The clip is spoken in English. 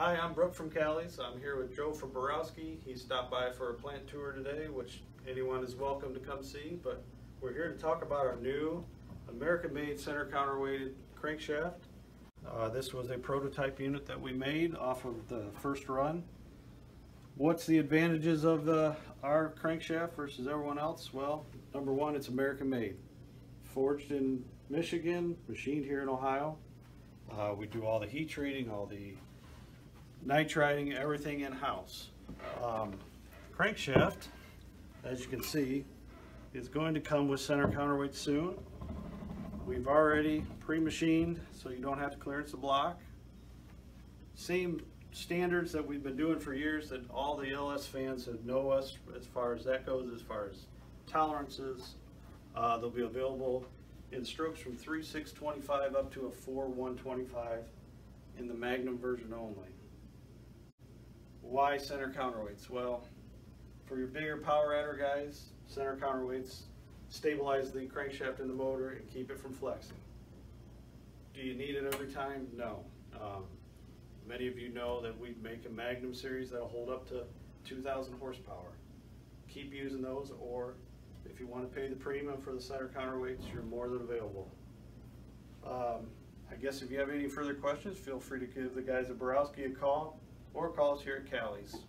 Hi, I'm Brooke from Callies. I'm here with Joe from Borowski. He stopped by for a plant tour today, which anyone is welcome to come see, but we're here to talk about our new American-made center counterweighted crankshaft. This was a prototype unit that we made off of the first run. What's the advantages of our crankshaft versus everyone else? Well, number one, it's American-made. Forged in Michigan, machined here in Ohio. We do all the heat treating, all the nitriding, everything in-house. Crankshaft, as you can see, is going to come with center counterweight soon. We've already pre-machined, so you don't have to clearance the block. Same standards that we've been doing for years that all the LS fans that know us as far as that goes, as far as tolerances. They'll be available in strokes from 3/625 up to a 4/125 in the Magnum version only. Why center counterweights? Well, for your bigger power adder guys, center counterweights stabilize the crankshaft in the motor and keep it from flexing. Do you need it every time? No. Many of you know that we make a Magnum series that'll hold up to 2,000 horsepower. Keep using those, or if you want to pay the premium for the center counterweights, you're more than available. I guess if you have any further questions, feel free to give the guys at Borowski a call, or call us here at Callies.